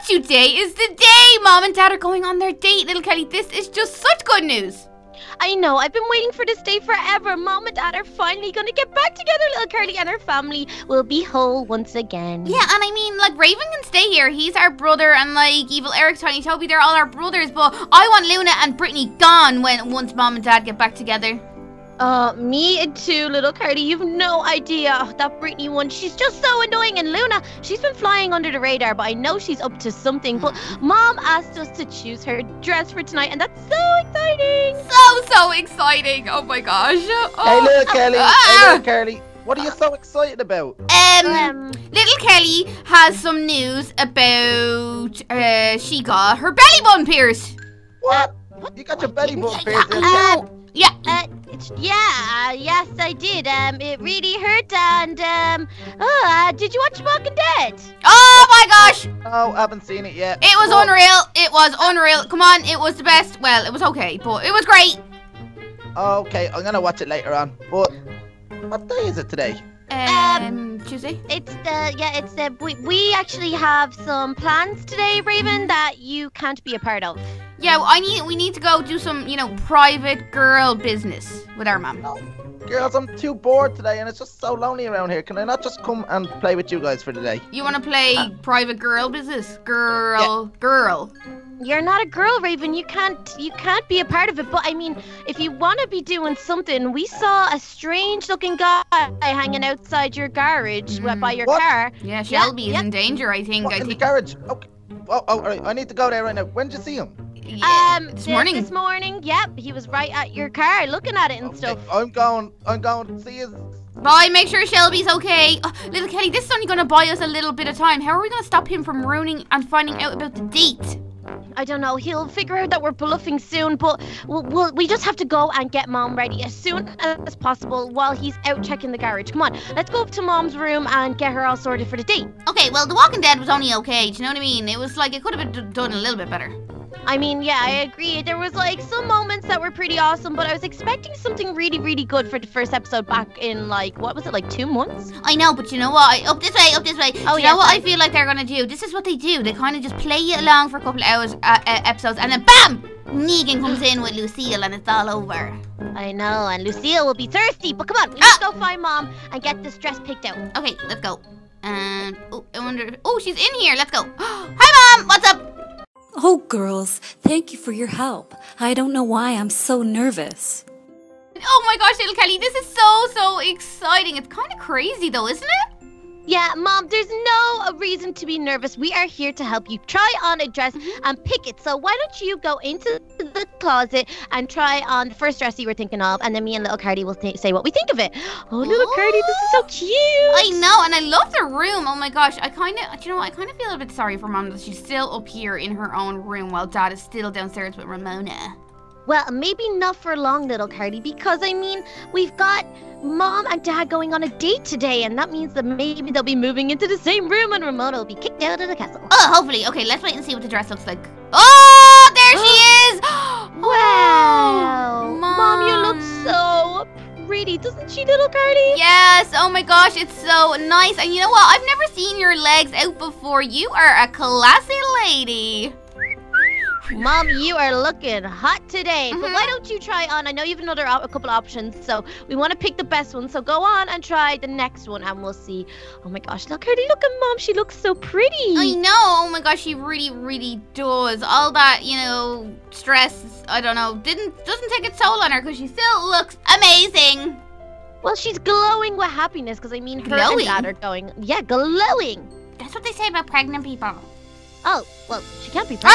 But today is the day! Mom and Dad are going on their date, little Kelly. This is just such good news. I know, I've been waiting for this day forever. Mom and Dad are finally gonna get back together, little Curly, and her family will be whole once again. Yeah, and I mean, like, Raven can stay here. He's our brother, and like, Evil Eric, Tiny Toby, they're all our brothers, but I want Luna and Brittany gone once Mom and Dad get back together. Me too, little Curly. You've no idea. Oh, that Brittany one, she's just so annoying. And Luna, she's been flying under the radar, but I know she's up to something. But Mom asked us to choose her dress for tonight, and that's so exciting. So exciting. Oh my gosh. Oh. Hey, little Curly. Hey, little Curly. What are you so excited about? Little Kelly has some news about she got her belly button pierced. What? You got your belly button pierced? Yes, I did. It really hurt, and did you watch The Walking Dead? Oh my gosh! Oh, I haven't seen it yet. It was unreal. It was unreal. Come on, it was the best. Well, it was okay, but it was great. Okay, I'm gonna watch it later on. But what day is it today? Tuesday. We actually have some plans today, Raven, that you can't be a part of. Yeah, we need to go do some, you know, private girl business with our mom. Oh, girls, I'm too bored today, and it's just so lonely around here. Can I not just come and play with you guys for the day? You want to play private girl business? Girl. You're not a girl, Raven. You can't be a part of it. But I mean, if you want to be doing something, we saw a strange-looking guy hanging outside your garage by your car. Yeah, Shelby is in danger, I think. The garage? Okay. Oh, right. I need to go there right now. When did you see him? Yeah, this morning, yep. He was right at your car looking at it and stuff. I'm going to see you. Bye, make sure Shelby's okay. Oh, little Kelly, this is only going to buy us a little bit of time. How are we going to stop him from ruining and finding out about the date? I don't know. He'll figure out that we're bluffing soon, but we just have to go and get Mom ready as soon as possible while he's out checking the garage. Come on, let's go up to Mom's room and get her all sorted for the date. Okay, well, The Walking Dead was only okay, do you know what I mean? It was like, it could have been done a little bit better. I mean, yeah, I agree. There was, like, some moments that were pretty awesome, but I was expecting something really, really good for the first episode back in, like, what was it, like 2 months? I know, but you know what? Up this way. Oh, you know what I feel like they're going to do? This is what they do. They kind of just play it along for a couple of hours, episodes, and then BAM! Negan comes in with Lucille, and it's all over. I know, and Lucille will be thirsty, but come on, let's go find Mom and get this dress picked out. Okay, let's go. And, I wonder, she's in here. Let's go. Hi, Mom! What's up? Oh, girls, thank you for your help. I don't know why I'm so nervous. Oh my gosh, little Kelly, this is so exciting. It's kind of crazy though, isn't it? Yeah, Mom, there's no reason to be nervous. We are here to help you try on a dress and pick it. So why don't you go into the closet and try on the first dress you were thinking of, and then me and little Curdy will say what we think of it. Oh, little Curdy, this is so cute. I know, and I love the room. Oh my gosh, I kind of feel a bit sorry for Mom that she's still up here in her own room while Dad is still downstairs with Ramona. Well, maybe not for long, little Curdy, because, I mean, we've got Mom and Dad going on a date today, and that means that maybe they'll be moving into the same room and Ramona will be kicked out of the castle. Oh, hopefully. Okay, let's wait and see what the dress looks like. Oh, there she is! Wow! Mom, you look so pretty. Doesn't she, little Curdy? Yes. Oh, my gosh. It's so nice. And you know what? I've never seen your legs out before. You are a classy lady. Mom, you are looking hot today. But why don't you try on? I know you have a couple options, so we want to pick the best one. So go on and try the next one, and we'll see. Oh my gosh, look, Curdy, look at Mom. She looks so pretty. I know. Oh my gosh, she really, really does. All that, you know, stress. I don't know. Doesn't take its toll on her because she still looks amazing. Well, she's glowing with happiness because I mean, her and Dad are going. Yeah, glowing. That's what they say about pregnant people. Oh, well, she can't be pregnant.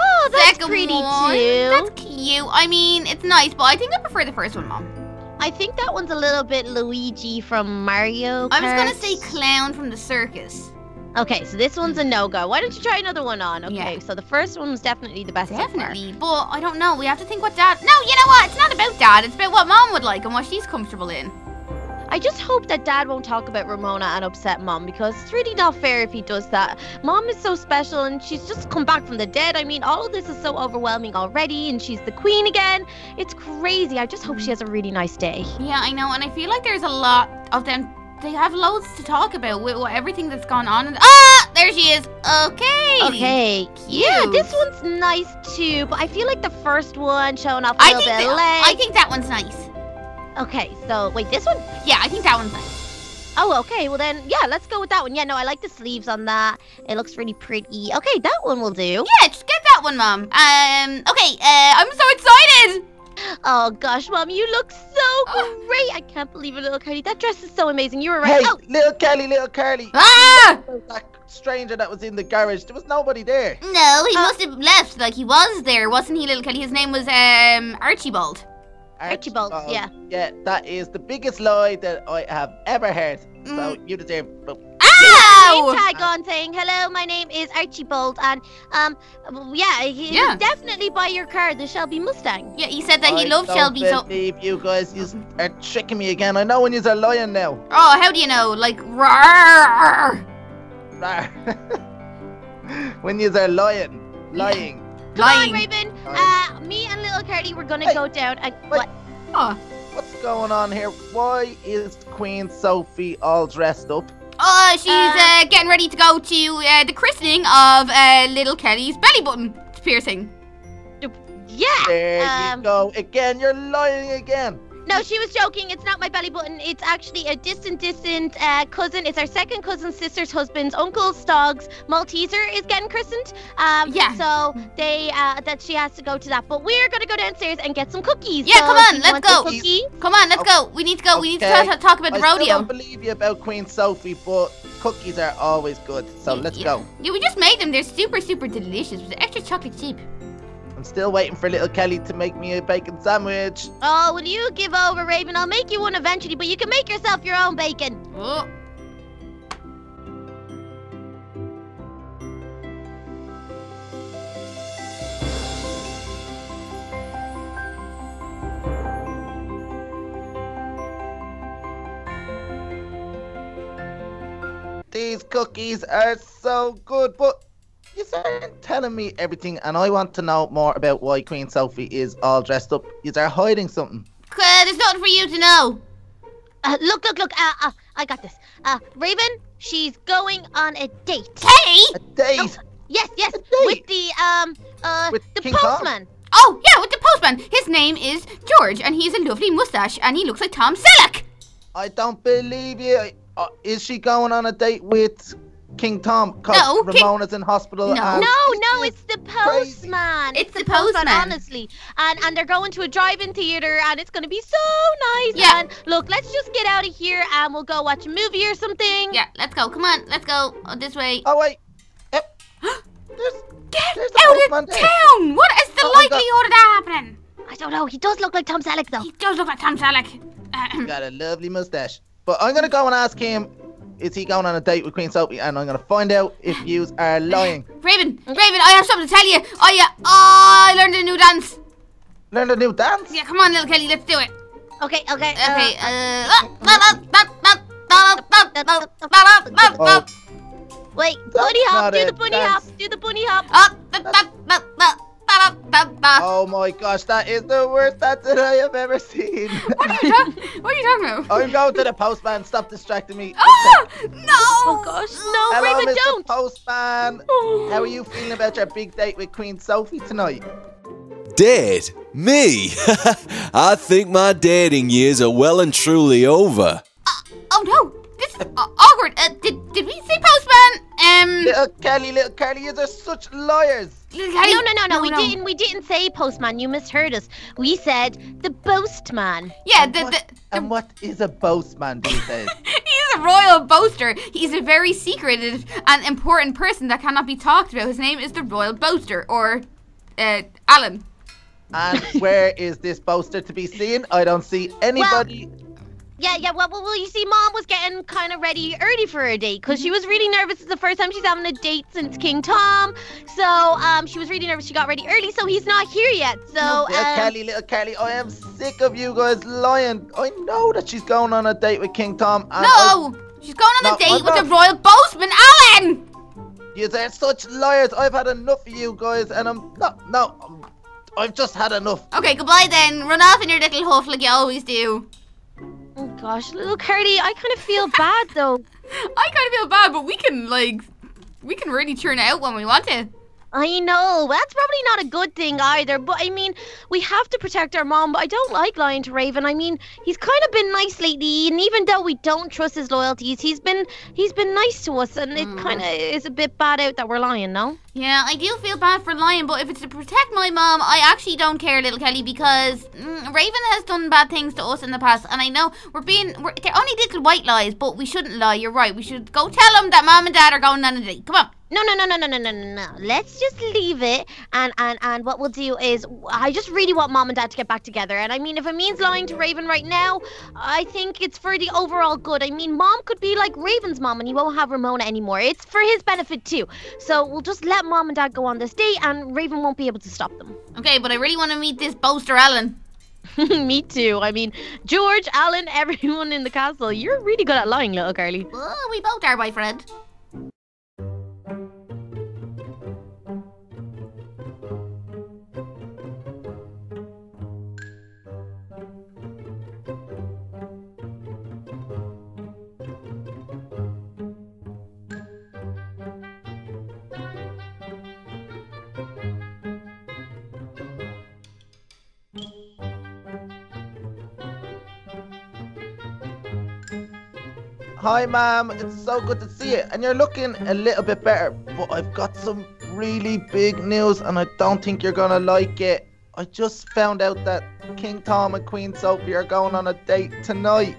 Oh, that's pretty too. That's cute. I mean, it's nice, but I think I prefer the first one, Mom. I think that one's a little bit Luigi from Mario Kart. I was going to say Clown from the circus. Okay, so this one's a no-go. Why don't you try another one on? Okay, so the first one was definitely the best. Definitely, but I don't know. We have to think what Dad... No, you know what? It's not about Dad. It's about what Mom would like and what she's comfortable in. I just hope that Dad won't talk about Ramona and upset Mom, because it's really not fair if he does that. Mom is so special, and she's just come back from the dead. I mean, all of this is so overwhelming already, and she's the queen again. It's crazy. I just hope she has a really nice day. Yeah, I know, and I feel like there's a lot of them. They have loads to talk about with everything that's gone on. Ah! There she is. Okay. Okay, cute. Yeah, this one's nice too, but I feel like the first one showing off a little bit of legs. I think that one's nice. Okay, so wait, this one? Yeah, I think that one's nice. Oh, okay. Well, then, yeah, let's go with that one. Yeah, no, I like the sleeves on that. It looks really pretty. Okay, that one will do. Yeah, just get that one, Mom. Okay, I'm so excited. Oh, gosh, Mom, you look so great. I can't believe it, Little Curly. That dress is so amazing. You were right. Hey, Little Curly. Ah! That stranger that was in the garage. There was nobody there. No, he must have left. Like, he was there, wasn't he, Little Curly? His name was Archibald. Archibald, yeah. Yeah, that is the biggest lie that I have ever heard. So you deserve. Ow! Name tag on saying, hello, my name is Archibald, and yeah, he was definitely by your car, the Shelby Mustang. Yeah, he said that he loved Shelby. So you guys are tricking me again. I know when you're lying now. Oh, how do you know? Like, rawr. When you're lying. Come on, Raven. Me and Little Curly, we're gonna go down and what? What's going on here? Why is Queen Sophie all dressed up? Oh, she's getting ready to go to the christening of Little Curly's belly button piercing. Yeah. There you go. Again, you're lying again. No, she was joking. It's not my belly button. It's actually a distant cousin. It's our second cousin's sister's husband's uncle's dog's Malteser is getting christened. So they that she has to go to that. But we're gonna go downstairs and get some cookies. Yeah, so come on, let's go. Come on, let's go. We need to go. Okay. We need to talk about the rodeo. I still don't believe you about Queen Sophie, but cookies are always good. So let's go. Yeah, we just made them. They're super, super delicious with extra chocolate chip. I'm still waiting for Little Kelly to make me a bacon sandwich. Oh, will you give over, Raven? I'll make you one eventually, but you can make yourself your own bacon. Oh. These cookies are so good, but you are telling me everything, and I want to know more about why Queen Sophie is all dressed up. You are hiding something. There's nothing for you to know. Look. I got this. Raven, she's going on a date. Hey! A date? Oh, yes. A date. With the, with the King postman. Kong? Oh, yeah, with the postman. His name is George, and he's a lovely mustache, and he looks like Tom Selleck. I don't believe you. Is she going on a date with King Tom? No, Ramona's in hospital. No, it's the postman. It's the postman, honestly. And they're going to a drive-in theater, and it's going to be so nice. Yeah. And look, let's just get out of here, and we'll go watch a movie or something. Yeah, let's go. Come on, let's go this way. Oh wait, there's the out of town. What is the likelihood of that happening? I don't know. He does look like Tom Selleck, though. He does look like Tom Selleck. He's got a lovely mustache. But I'm gonna go and ask him. Is he going on a date with Queen Sophie? And I'm going to find out if yous are lying. Raven, I have something to tell you. I learned a new dance. Learned a new dance? Yeah, come on, Little Kelly, let's do it. Okay. Wait, bunny hop, do the bunny hop, do the bunny hop. Oh my gosh, that is the worst dance that I have ever seen. What are you talking about? I'm going to the postman. Stop distracting me. Oh, no. Oh gosh, no. Hello, Raven, Mr. don't. Postman. Oh. How are you feeling about your big date with Queen Sophie tonight? Dad? Me? I think my dating years are well and truly over. Oh no, this is awkward. Did we say postman? Little Curly, you are such liars. No, we didn't say postman. You misheard us. We said the postman. Yeah, and what is a postman these days? He's a royal boaster. He's a very secretive and important person that cannot be talked about. His name is the royal boaster, or Alan. And where is this boaster to be seen? I don't see anybody. Well, you see, Mom was getting kind of early for her date because she was really nervous. It's the first time she's having a date since King Tom. So she was really nervous. She got ready early, so he's not here yet. So Little Curly, I am sick of you guys lying. I know that she's going on a date with King Tom. And she's going on a date with the royal boatsman, Alan. You are such liars. I've had enough of you guys, and I've just had enough. Okay, goodbye then. Run off in your little huff like you always do. Oh gosh, Little Curly, I kind of feel bad though. I kind of feel bad, but we can We can really churn out when we want to. I know, that's probably not a good thing either, but I mean, we have to protect our mom, but I don't like lying to Raven. I mean, he's kind of been nice lately, and even though we don't trust his loyalties, he's been nice to us, and it kind of is a bit bad out that we're lying, no? Yeah, I do feel bad for lying, but if it's to protect my mom, I actually don't care, little Kelly, because Raven has done bad things to us in the past, and I know they're only little white lies, but we shouldn't lie, you're right. We should go tell them that mom and dad are going on a date, come on. No. Let's just leave it, and what we'll do is, I just really want Mom and Dad to get back together, and I mean, if it means lying to Raven right now, I think it's for the overall good. I mean, Mom could be like Raven's mom, and he won't have Ramona anymore. It's for his benefit, too. So we'll just let Mom and Dad go on this date, and Raven won't be able to stop them. Okay, but I really want to meet this Boaster Alan. Me too. I mean, George, Alan, everyone in the castle. You're really good at lying, little girlie. Oh, we both are, my friend. Hi, Mom. It's so good to see you, and you're looking a little bit better, but I've got some really big news, and I don't think you're gonna like it. I just found out that King Tom and Queen Sophie are going on a date tonight.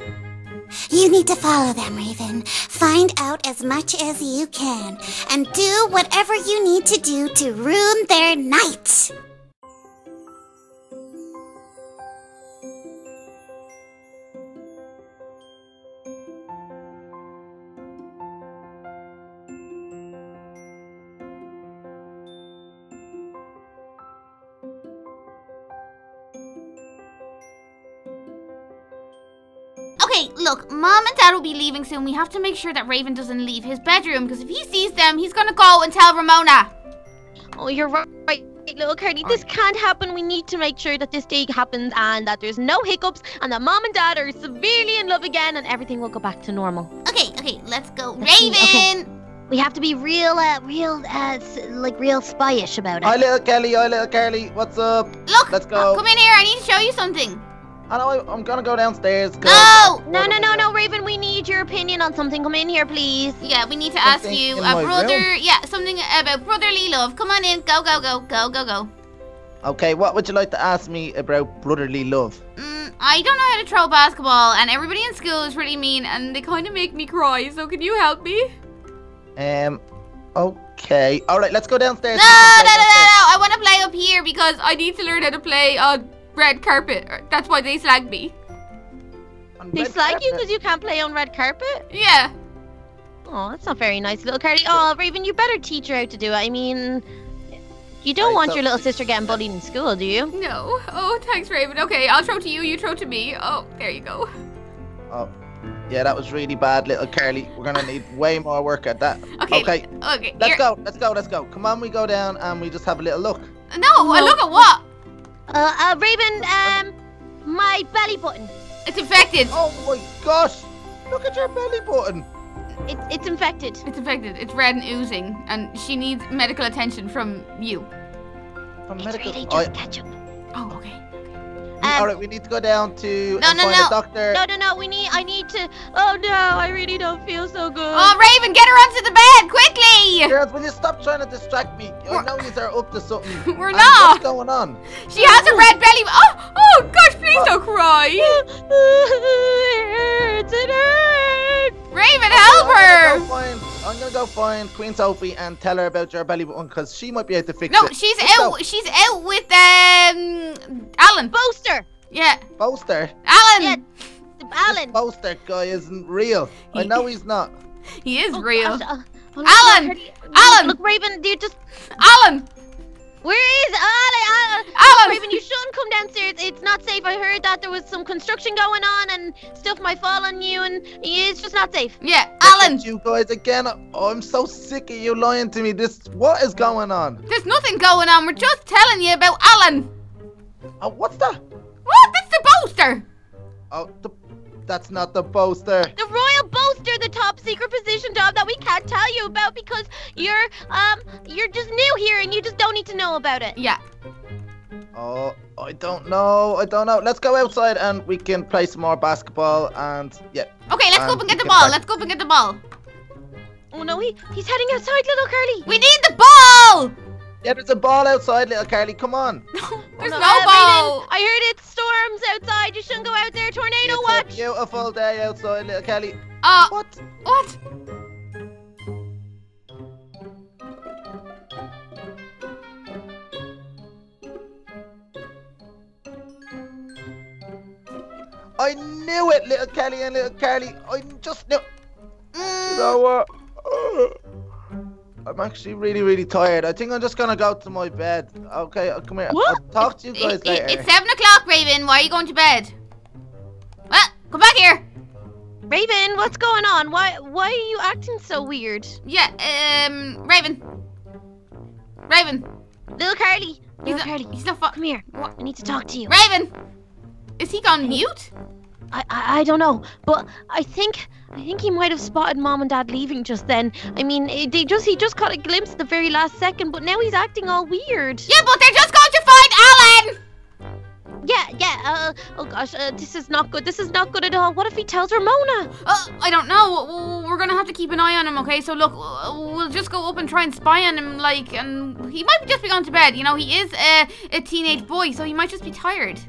You need to follow them, Raven. Find out as much as you can, and do whatever you need to do to ruin their night. Okay, look, Mom and Dad will be leaving soon. We have to make sure that Raven doesn't leave his bedroom, because if he sees them, he's going to go and tell Ramona. Oh, you're right, little Curly. This can't happen. We need to make sure that this day happens and that there's no hiccups and that Mom and Dad are severely in love again and everything will go back to normal. Okay, let's go. Raven! Okay. We have to be real spy-ish about it. Hi, little Curly. What's up? Look, let's go. Come in here. I need to show you something. I'm gonna go downstairs. No, Raven, we need your opinion on something. Come in here, please. Yeah, we need to ask you, something about brotherly love. Come on in, go. Okay, what would you like to ask me about brotherly love? I don't know how to throw basketball, and everybody in school is really mean, and they kind of make me cry, so can you help me? Okay. Alright, let's go downstairs. No, I want to play up here because I need to learn how to play on red carpet. That's why they slag me. They slag you because you can't play on red carpet? Yeah. Oh, that's not very nice, little Curly. Oh, Raven, you better teach her how to do it. I mean, you don't want your little sister getting bullied in school, do you? No. Oh, thanks, Raven. Okay, I'll throw to you. You throw to me. Oh, there you go. Oh, yeah, that was really bad, little Curly. We're gonna need way more work at that. Okay. Let's go. Come on, we go down and we just have a little look. No. I look at what? Raven, my belly button. It's infected. Oh my gosh! Look at your belly button. It's infected. It's red and oozing, and she needs medical attention from you. It's really just ketchup. Oh, okay. All right, we need to go down to find a doctor. No. I need to. Oh no, I really don't feel so good. Oh, Raven, get her onto the bed quickly. Girls, will you stop trying to distract me? I know you are up to something. We're not. What's going on? She has a red belly. Oh gosh, please don't cry. It hurts. Raven, help her. I'm gonna go find Queen Sophie and tell her about your belly button because she might be able to fix it. No, she's out with Alan. Boaster. Yeah. Boaster. Alan. Yeah. Alan. This Boaster guy isn't real. I know he's not. He is real. Gosh. Alan. Look, Raven, you just. Alan. Where is Alan? Alan. Raven, you shouldn't come downstairs. It's not safe. I heard that there was some construction going on and stuff might fall on you, and it's just not safe. Yeah, Alan. You guys again. Oh, I'm so sick of you lying to me. What is going on? There's nothing going on. We're just telling you about Alan. Oh, what's that? What? That's the Boaster. Oh, that's not the Boaster. The Royal Boaster, the top secret position job that we can't tell you about because you're just new here and you just don't need to know about it. Yeah. Oh, I don't know. I don't know. Let's go outside and we can play some more basketball and yeah. Okay, let's go up and get the ball. Let's go up and get the ball. Oh no, he's heading outside, little Curly. We need the ball. Yeah, there's a ball outside, little Curly. Come on. There's no ball. I heard it's storms outside. You shouldn't go out there. Tornado watch. It's a beautiful day outside, little Curly. What? What? I knew it, little Kelly and little Curly. I just knew. You know what? I'm actually really, really tired. I think I'm just gonna go to my bed. Okay, come here. What? I'll talk to you guys later. It's 7 o'clock, Raven. Why are you going to bed? What? Come back here, Raven. What's going on? Why are you acting so weird? Yeah. Raven. Little Curly. He's not. Come here. What? I need to talk to you. Raven. Is he gone mute? I don't know, but I think he might have spotted Mom and Dad leaving just then. I mean, he just caught a glimpse at the very last second, but now he's acting all weird. Yeah, but they're just going to find Alan! Oh gosh, this is not good. This is not good at all. What if he tells Ramona? I don't know. We're gonna have to keep an eye on him, okay? So look, we'll just go up and try and spy on him, like, and he might just be gone to bed. You know, he is a teenage boy, so he might just be tired.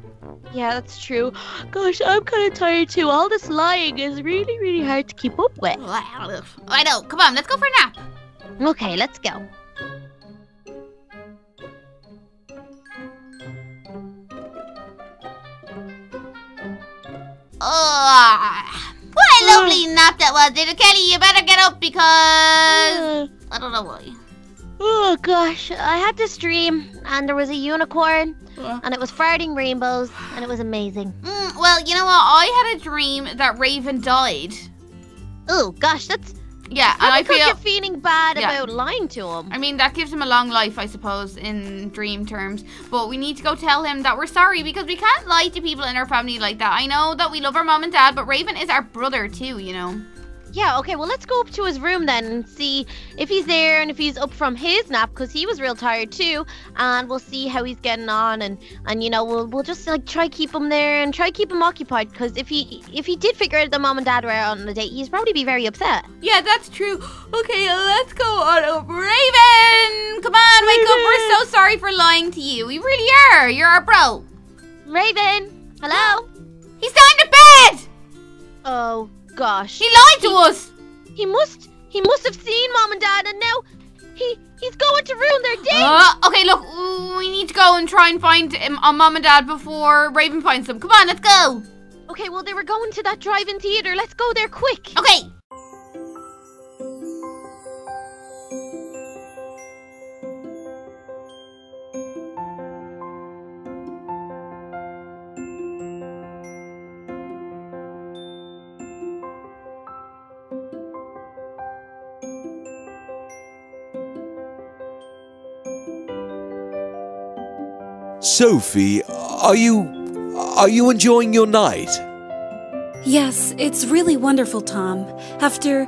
Yeah, that's true. Gosh, I'm kind of tired too. All this lying is really, really hard to keep up with. I know. Come on, let's go for a nap. Okay, let's go. Oh, what a lovely nap that was, little Kelly. You better get up because I don't know why. Oh gosh, I had this dream and there was a unicorn and it was farting rainbows and it was amazing. Well, you know what? I had a dream that Raven died. Oh gosh, that's... Yeah, and I feel... feeling bad about lying to him. I mean, that gives him a long life, I suppose, in dream terms. But we need to go tell him that we're sorry because we can't lie to people in our family like that. I know that we love our mom and dad, but Raven is our brother too, you know. Yeah, okay, well, let's go up to his room then and see if he's there and if he's up from his nap, because he was real tired too, and we'll see how he's getting on, and you know, we'll just, like, try keep him there and try keep him occupied, because if he did figure out that Mom and Dad were out on a date, he'd probably be very upset. Yeah, that's true. Okay, let's go on up. Raven! Come on, wake up. We're so sorry for lying to you. We really are. You're our bro. Raven, hello? He's down to bed! Oh, gosh. He lied to us! He must have seen Mom and Dad, and now he's going to ruin their date! Okay, look, we need to go and try and find Mom and Dad before Raven finds them. Come on, let's go! Okay, well, they were going to that drive-in theater. Let's go there quick! Okay! Sophie, are you enjoying your night? Yes, it's really wonderful, Tom. After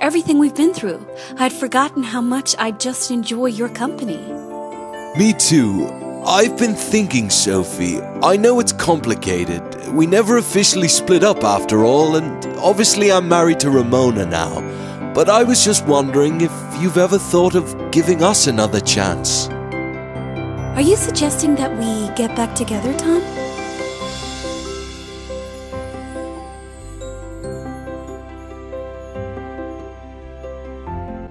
everything we've been through, I'd forgotten how much I just enjoy your company. Me too. I've been thinking, Sophie. I know it's complicated. We never officially split up after all, and obviously I'm married to Ramona now. But I was just wondering if you've ever thought of giving us another chance. Are you suggesting that we get back together, Tom?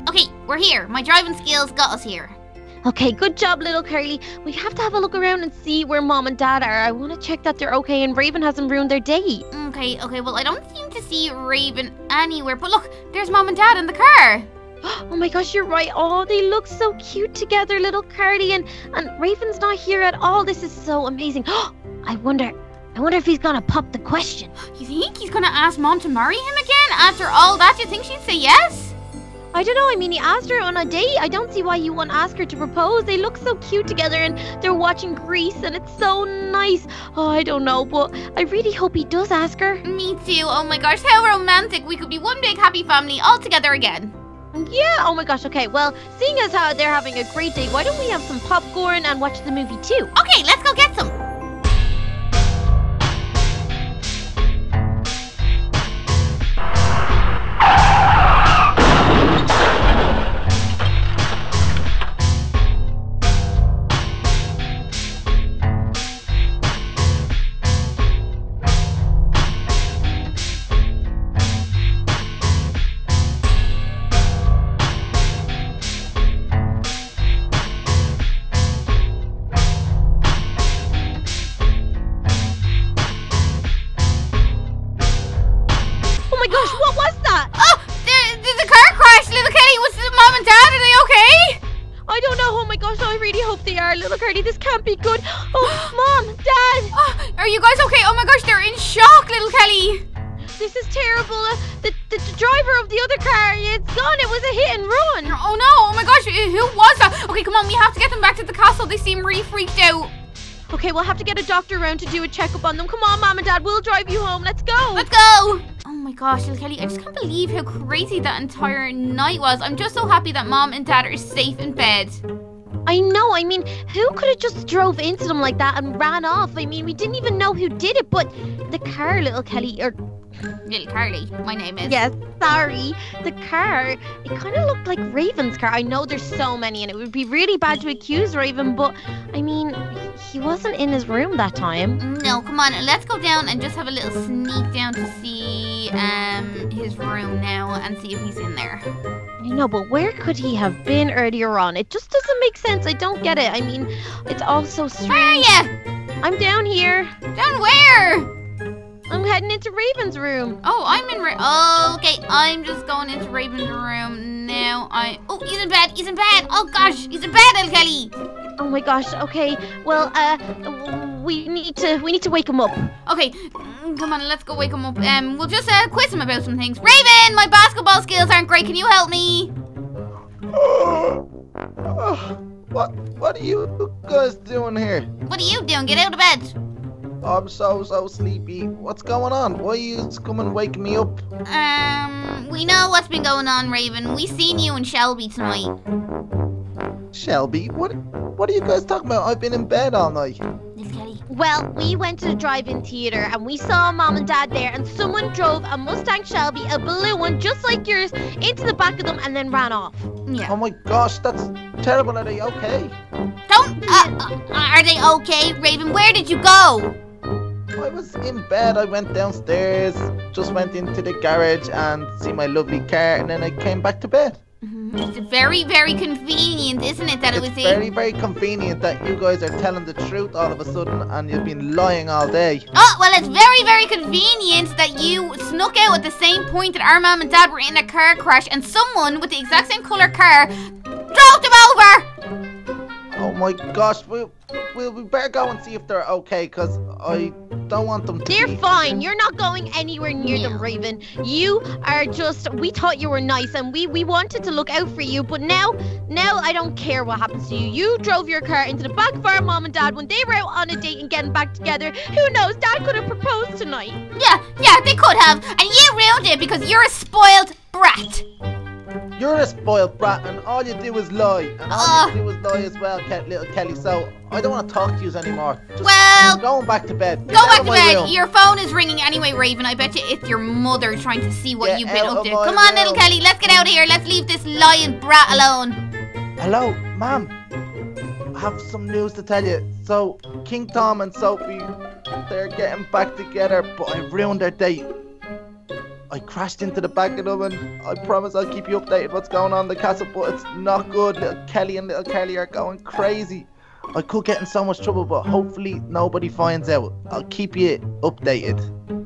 Okay, we're here. My driving skills got us here. Okay, good job, little Curly. We have to have a look around and see where Mom and Dad are. I want to check that they're okay and Raven hasn't ruined their date. Okay, well, I don't seem to see Raven anywhere. But look, there's Mom and Dad in the car. Oh my gosh, you're right. Oh, they look so cute together, little Curly. And Raven's not here at all. This is so amazing. Oh, I wonder if he's going to pop the question. You think he's going to ask Mom to marry him again? After all that, you think she'd say yes? I don't know, I mean, he asked her on a date. I don't see why you won't ask her to propose. They look so cute together, and they're watching Grease, and it's so nice. Oh, I don't know, but I really hope he does ask her. Me too. Oh my gosh, how romantic. We could be one big happy family all together again. Yeah, oh my gosh, okay. Well, seeing as how they're having a great day, why don't we have some popcorn and watch the movie too? Okay, let's go get some. Little Cardi, this can't be good. Oh, Mom, Dad. Are you guys okay? Oh my gosh, they're in shock, little Kelly. This is terrible. The driver of the other car, it's gone. It was a hit and run. Oh no, oh my gosh, who was that? Okay, come on, we have to get them back to the castle. They seem really freaked out. Okay, we'll have to get a doctor around to do a checkup on them. Come on, Mom and Dad, we'll drive you home. Let's go. Let's go. Oh my gosh, little Kelly, I just can't believe how crazy that entire night was. I'm just so happy that Mom and Dad are safe in bed. I know, I mean, who could have just drove into them like that and ran off? I mean, we didn't even know who did it, but the car, little Kelly, or... Little Carly, my name is. Yes, sorry. The car, it kind of looked like Raven's car. I know there's so many, and it would be really bad to accuse Raven, but, I mean, he wasn't in his room that time. No, come on, let's go down and just have a little sneak down to see his room now and see if he's in there. I know, but where could he have been earlier on? It just doesn't make sense. I don't get it. I mean, it's all so strange. Where are you? I'm down here. Down where? I'm heading into Raven's room. Oh, I'm in okay, I'm just going into Raven's room now. Oh, he's in bed. He's in bed. Oh, gosh. He's in bed, little Kelly. Oh, my gosh. Okay. Well, we need to wake him up. Okay. Come on. Let's go wake him up. We'll just quiz him about some things. Raven, my basketball skills aren't great. Can you help me? What are you guys doing here? What are you doing? Get out of bed. I'm so sleepy. What's going on? Why you come and wake me up? We know what's been going on, Raven. We seen you and Shelby tonight. Shelby? What are you guys talking about? I've been in bed all night. Well, we went to the drive-in theater and we saw Mom and Dad there, and someone drove a Mustang Shelby, a blue one just like yours, into the back of them and then ran off. Yeah. Oh my gosh, that's terrible. Are they okay? Don't. Are they okay, Raven? Where did you go? I was in bed, I went downstairs, just went into the garage and see my lovely car, and then I came back to bed. It's very, very convenient, isn't it, that it was in? It's very, very convenient that you guys are telling the truth all of a sudden and you've been lying all day. Oh, well, it's very, very convenient that you snuck out at the same point that our Mom and Dad were in a car crash and someone with the exact same colour car drove them over! Oh my gosh, we better go and see if they're okay, because I... don't want them to They're fine. You're not going anywhere near them, Raven. You are just... We thought you were nice, and we wanted to look out for you, but now I don't care what happens to you. You drove your car into the back of our Mom and Dad when they were out on a date and getting back together. Who knows? Dad could have proposed tonight. Yeah, they could have. And you ruined it because you're a spoiled brat. You're a spoiled brat, and all you do is lie. And all you do is lie as well, little Kelly, so I don't want to talk to you anymore. Just well... going back to bed. Go back to bed. Room. Your phone is ringing anyway, Raven. I bet you it's your mother trying to see what you've been up to. Come on, little Kelly, let's get out of here. Let's leave this lying brat alone. Hello, Mom. I have some news to tell you. So, King Tom and Sophie, they're getting back together, but I ruined their date. I crashed into the back of them, and I promise I'll keep you updated what's going on in the castle, but it's not good. Little Kelly and little Kelly are going crazy. I could get in so much trouble, but hopefully nobody finds out. I'll keep you updated.